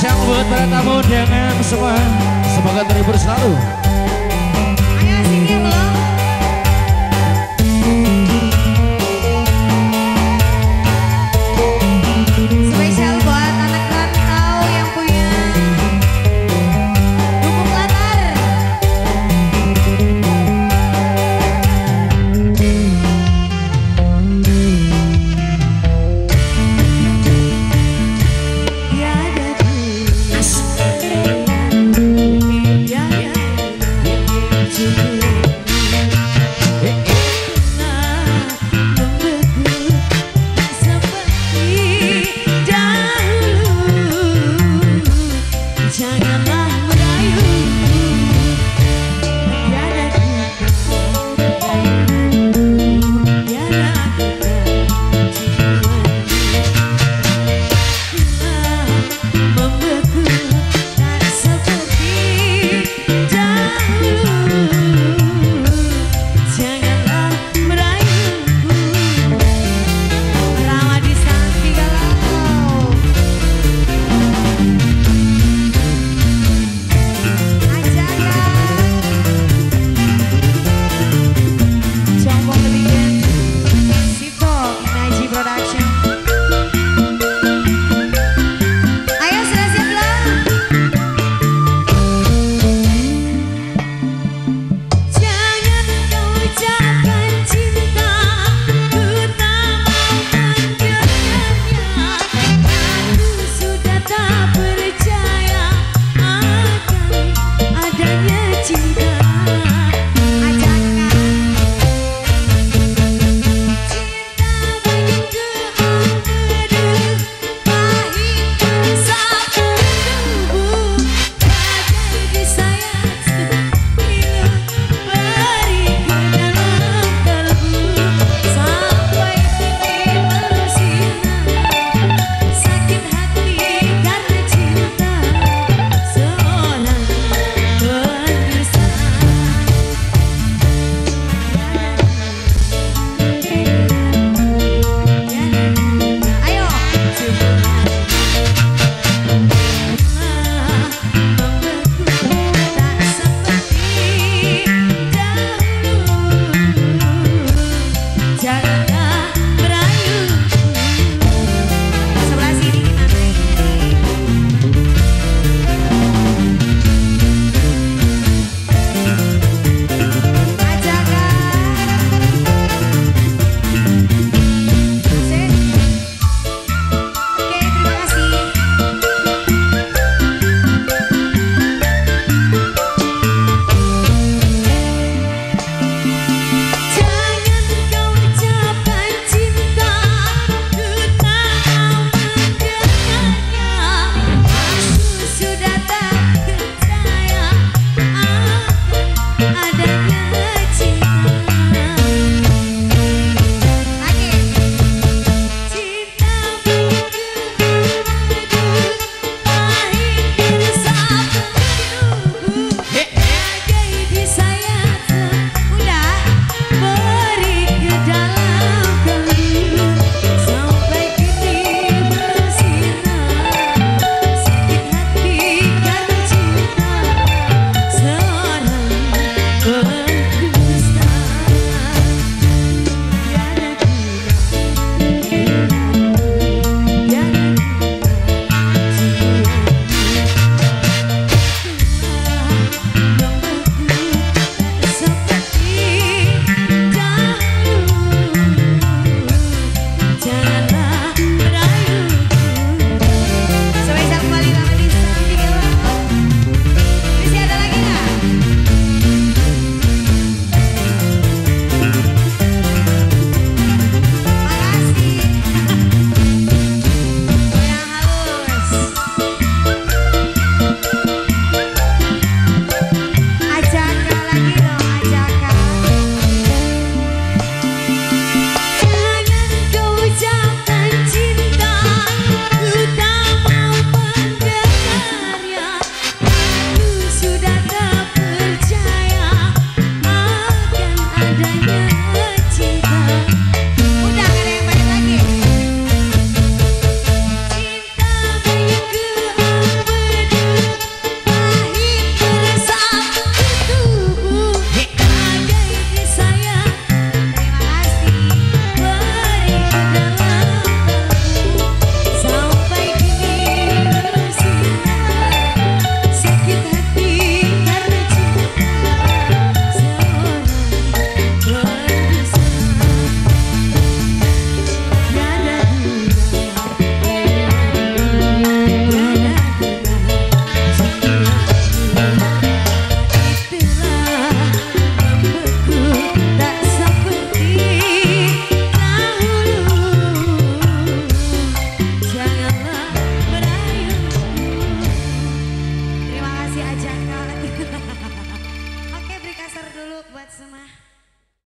Syang buat para tamu undangan semua, semoga terhibur selalu.